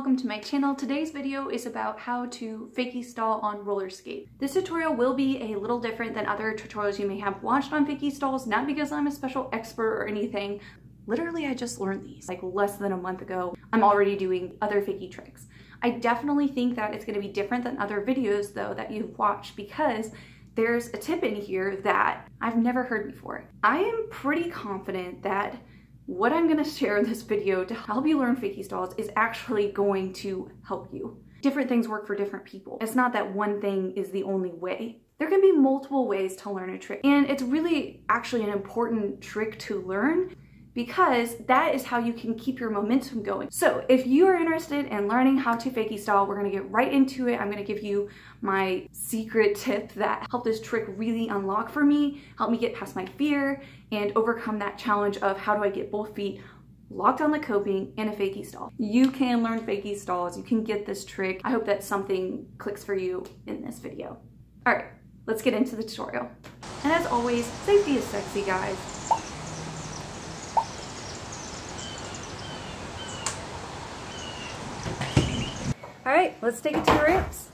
welcome to my channel. Today's video is about how to Fakie stall on roller skate. This tutorial will be a little different than other tutorials you may have watched on Fakie stalls, not because I'm a special expert or anything. Literally, I just learned these like less than a month ago. I'm already doing other Fakie tricks. I definitely think that it's going to be different than other videos though that you've watched because there's a tip in here that I've never heard before. I am pretty confident that what I'm going to share in this video to help you learn Fakie stalls is actually going to help you. Different things work for different people. It's not that one thing is the only way. There can be multiple ways to learn a trick, and it's really actually an important trick to learn because that is how you can keep your momentum going. So if you are interested in learning how to Fakie stall, we're gonna get right into it. I'm gonna give you my secret tip that helped this trick really unlock for me, help me get past my fear and overcome that challenge of how do I get both feet locked on the coping in a Fakie stall. You can learn Fakie stalls, you can get this trick. I hope that something clicks for you in this video. All right, let's get into the tutorial. And as always, safety is sexy, guys. All right, let's take it to the ramps.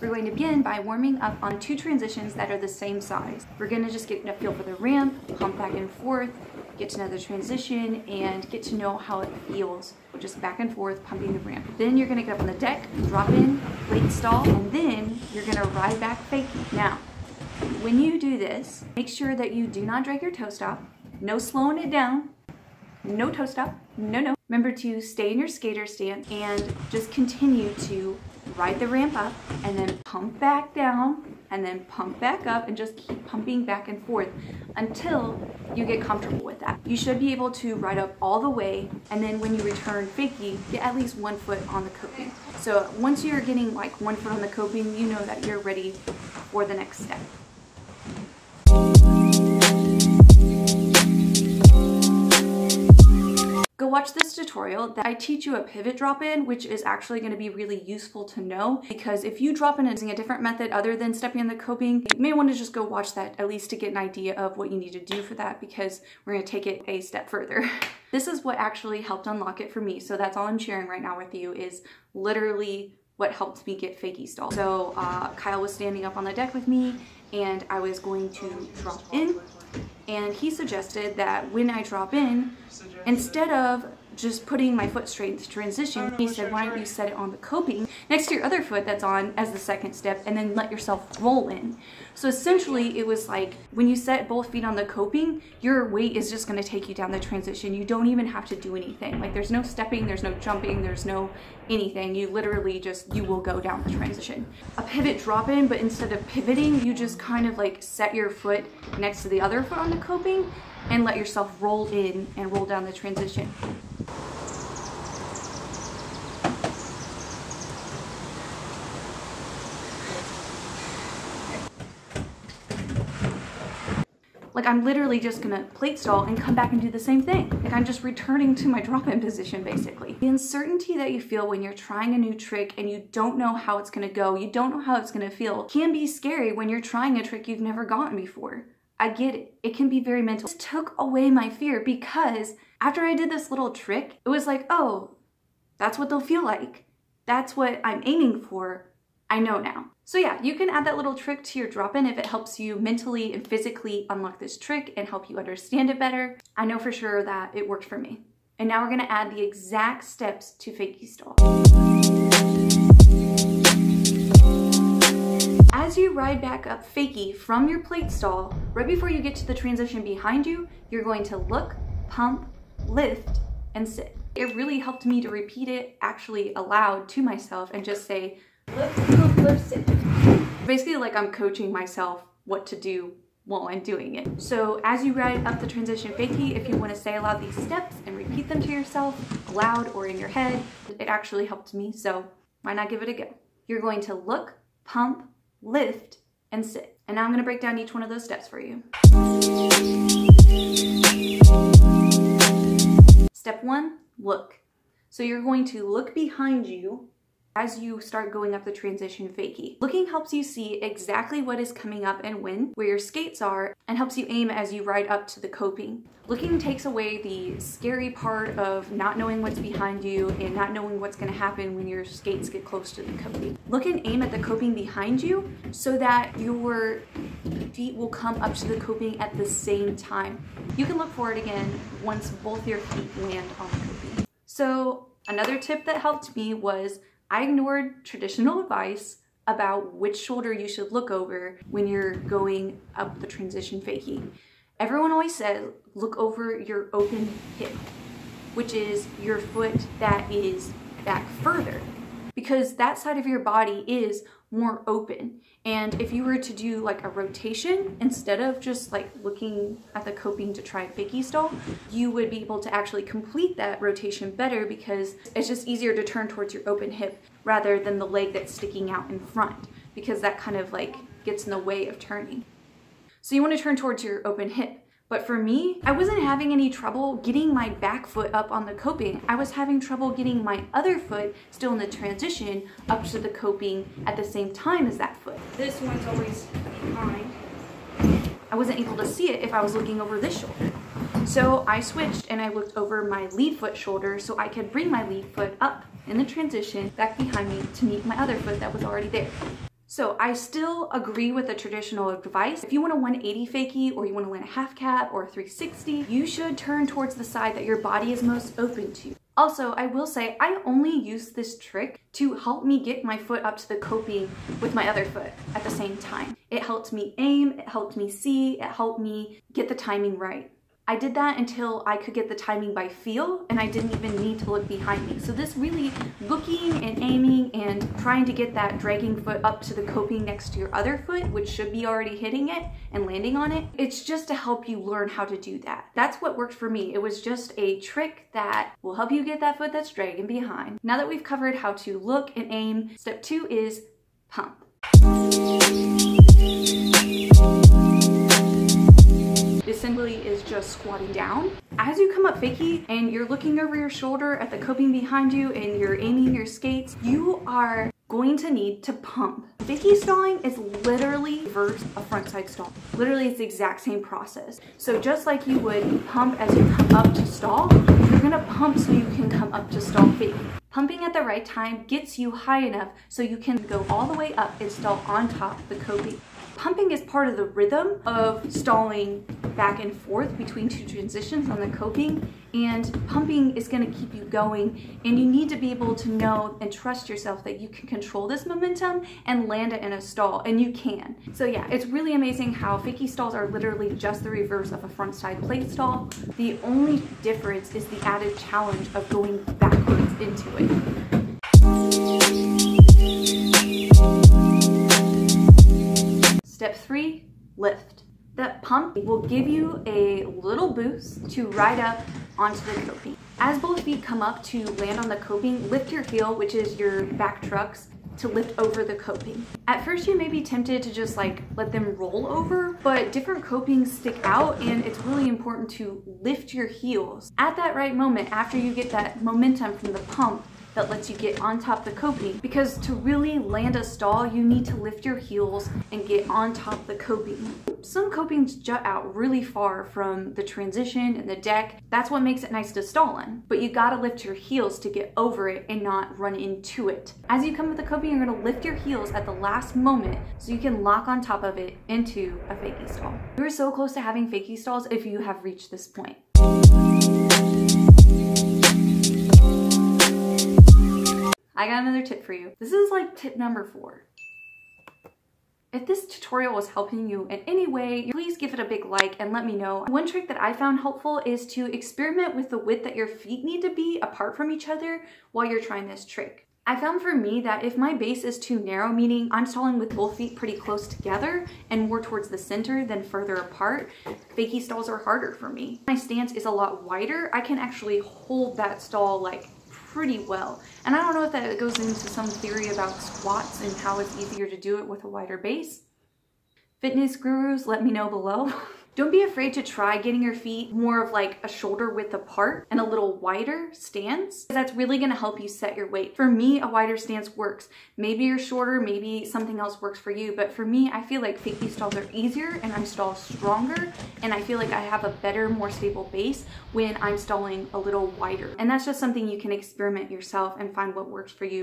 We're going to begin by warming up on two transitions that are the same size. We're going to just get a feel for the ramp, hump back and forth, get to know the transition, and get to know how it feels. We're just back and forth pumping the ramp. Then you're going to get up on the deck, drop in, plate stall, and then you're going to ride back Fakie. Now, when you do this, make sure that you do not drag your toe stop, no slowing it down. No toe stop, no. Remember to stay in your skater stance and just continue to ride the ramp up and then pump back down and then pump back up and just keep pumping back and forth until you get comfortable with that. You should be able to ride up all the way, and then when you return Fakie, get at least one foot on the coping. So once you're getting like one foot on the coping, you know that you're ready for the next step. Go watch this tutorial that I teach you a pivot drop in, which is actually going to be really useful to know, because if you drop in using a different method other than stepping on the coping, you may want to just go watch that at least to get an idea of what you need to do for that, because we're going to take it a step further. This is what actually helped unlock it for me. So that's all I'm sharing right now with you is literally what helped me get Fakie stall. So Kyle was standing up on the deck with me and I was going to drop in. And he suggested that when I drop in, instead of just putting my foot straight into transition, he said, why don't you set it on the coping next to your other foot that's on as the second step and then let yourself roll in. So essentially it was like when you set both feet on the coping, your weight is just going to take you down the transition. You don't even have to do anything. Like there's no stepping, there's no jumping, there's no anything. You literally just, you will go down the transition. A pivot drop in, but instead of pivoting, you just kind of like set your foot next to the other foot on the coping and let yourself roll in and roll down the transition. Like I'm literally just gonna plate stall and come back and do the same thing. Like I'm just returning to my drop-in position basically. The uncertainty that you feel when you're trying a new trick and you don't know how it's gonna go, you don't know how it's gonna feel, can be scary when you're trying a trick you've never gotten before. I get it. It can be very mental. This took away my fear because after I did this little trick, it was like, oh, that's what they'll feel like. That's what I'm aiming for. I know now. So yeah, you can add that little trick to your drop-in if it helps you mentally and physically unlock this trick and help you understand it better. I know for sure that it worked for me. And now we're gonna add the exact steps to Fakie stall. As you ride back up Fakie from your plate stall, right before you get to the transition behind you, you're going to look, pump, lift, and sit. It really helped me to repeat it actually aloud to myself and just say, lift, pump, lift, sit. Basically like I'm coaching myself what to do while I'm doing it. So as you ride up the transition Fakie, if you want to say aloud these steps and repeat them to yourself, loud or in your head, it actually helped me, so why not give it a go? You're going to look, pump, lift, and sit. And now I'm going to break down each one of those steps for you. Step one, look. So you're going to look behind you as you start going up the transition fakie. Looking helps you see exactly what is coming up and when, where your skates are, and helps you aim as you ride up to the coping. Looking takes away the scary part of not knowing what's behind you and not knowing what's going to happen when your skates get close to the coping. Look and aim at the coping behind you so that your feet will come up to the coping at the same time. You can look for it again once both your feet land on the coping. So another tip that helped me was I ignored traditional advice about which shoulder you should look over when you're going up the transition fakie. Everyone always says, look over your open hip, which is your foot that is back further, because that side of your body is more open. And if you were to do like a rotation, instead of just like looking at the coping to try fakie stall, you would be able to actually complete that rotation better because it's just easier to turn towards your open hip rather than the leg that's sticking out in front, because that kind of like gets in the way of turning. So you want to turn towards your open hip. But for me, I wasn't having any trouble getting my back foot up on the coping. I was having trouble getting my other foot, still in the transition, up to the coping at the same time as that foot. This one's always behind. I wasn't able to see it if I was looking over this shoulder. So I switched and I looked over my lead foot shoulder so I could bring my lead foot up in the transition back behind me to meet my other foot that was already there. So I still agree with the traditional advice. If you want a 180 fakie or you want to land a half cap or a 360, you should turn towards the side that your body is most open to. Also, I will say I only use this trick to help me get my foot up to the coping with my other foot at the same time. It helped me aim, it helped me see, it helped me get the timing right. I did that until I could get the timing by feel and I didn't even need to look behind me. So this really looking and aiming and trying to get that dragging foot up to the coping next to your other foot, which should be already hitting it and landing on it, it's just to help you learn how to do that. That's what worked for me. It was just a trick that will help you get that foot that's dragging behind. Now that we've covered how to look and aim, step two is pump. Assembly is just squatting down. As you come up fakie and you're looking over your shoulder at the coping behind you and you're aiming your skates, you are going to need to pump. Fakie stalling is literally reverse a front side stall. Literally it's the exact same process. So just like you would pump as you come up to stall, you're gonna pump so you can come up to stall fakie. Pumping at the right time gets you high enough so you can go all the way up and stall on top of the coping. Pumping is part of the rhythm of stalling back and forth between two transitions on the coping, and pumping is going to keep you going, and you need to be able to know and trust yourself that you can control this momentum and land it in a stall, and you can. So yeah, it's really amazing how fakie stalls are literally just the reverse of a front side plate stall. The only difference is the added challenge of going backwards into it. Step three, lift. The pump will give you a little boost to ride up onto the coping. As both feet come up to land on the coping, lift your heel, which is your back trucks, to lift over the coping. At first you may be tempted to just like let them roll over, but different copings stick out and it's really important to lift your heels. At that right moment, after you get that momentum from the pump, that lets you get on top the coping, because to really land a stall you need to lift your heels and get on top the coping. Some copings jut out really far from the transition and the deck. That's what makes it nice to stall in, but you gotta lift your heels to get over it and not run into it. As you come with the coping, you're gonna lift your heels at the last moment so you can lock on top of it into a fakie stall. You're so close to having fakie stalls if you have reached this point. I got another tip for you. This is like tip number 4. If this tutorial was helping you in any way, please give it a big like and let me know. One trick that I found helpful is to experiment with the width that your feet need to be apart from each other while you're trying this trick. I found for me that if my base is too narrow, meaning I'm stalling with both feet pretty close together and more towards the center than further apart, fakie stalls are harder for me. My stance is a lot wider. I can actually hold that stall like pretty well. And I don't know if that goes into some theory about squats and how it's easier to do it with a wider base. Fitness gurus, let me know below. Don't be afraid to try getting your feet more of like a shoulder width apart and a little wider stance. That's really gonna help you set your weight. For me, a wider stance works. Maybe you're shorter, maybe something else works for you. But for me, I feel like Fakie stalls are easier and I'm stall stronger. And I feel like I have a better, more stable base when I'm stalling a little wider. And that's just something you can experiment yourself and find what works for you.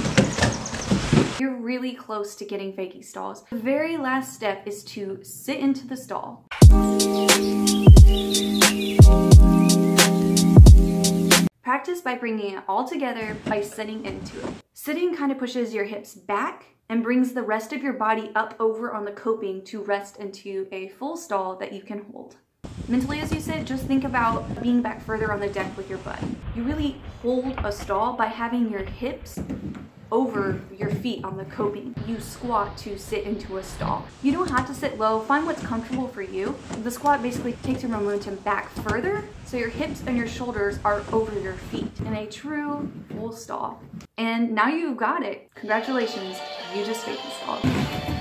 You're really close to getting Fakie stalls. The very last step is to sit into the stall. Practice by bringing it all together by sitting into it. Sitting kind of pushes your hips back and brings the rest of your body up over on the coping to rest into a full stall that you can hold. Mentally, as you sit, just think about being back further on the deck with your butt. You really hold a stall by having your hips over your feet on the coping. You squat to sit into a stall. You don't have to sit low. Find what's comfortable for you. The squat basically takes your momentum back further, so your hips and your shoulders are over your feet in a true full stall. And now you've got it. Congratulations, you just Fakie stalled.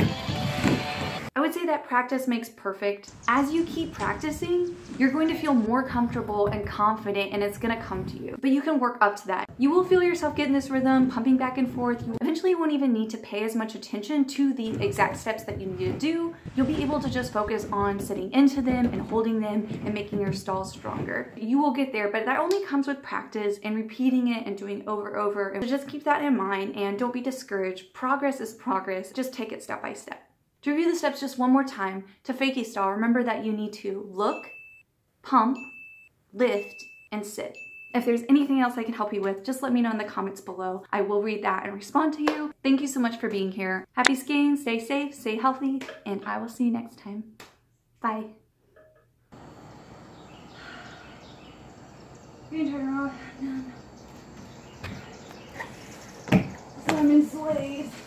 I would say that practice makes perfect. As you keep practicing, you're going to feel more comfortable and confident, and it's gonna come to you. But you can work up to that. You will feel yourself getting this rhythm, pumping back and forth. You eventually won't even need to pay as much attention to the exact steps that you need to do. You'll be able to just focus on sitting into them and holding them and making your stall stronger. You will get there, but that only comes with practice and repeating it and doing over. So just keep that in mind and don't be discouraged. Progress is progress. Just take it step by step. To review the steps just one more time, to Fakie stall, remember that you need to look, pump, lift, and sit. If there's anything else I can help you with, just let me know in the comments below. I will read that and respond to you. Thank you so much for being here. Happy skiing, stay safe, stay healthy, and I will see you next time. Bye. You can turn her off. Someone's slaves.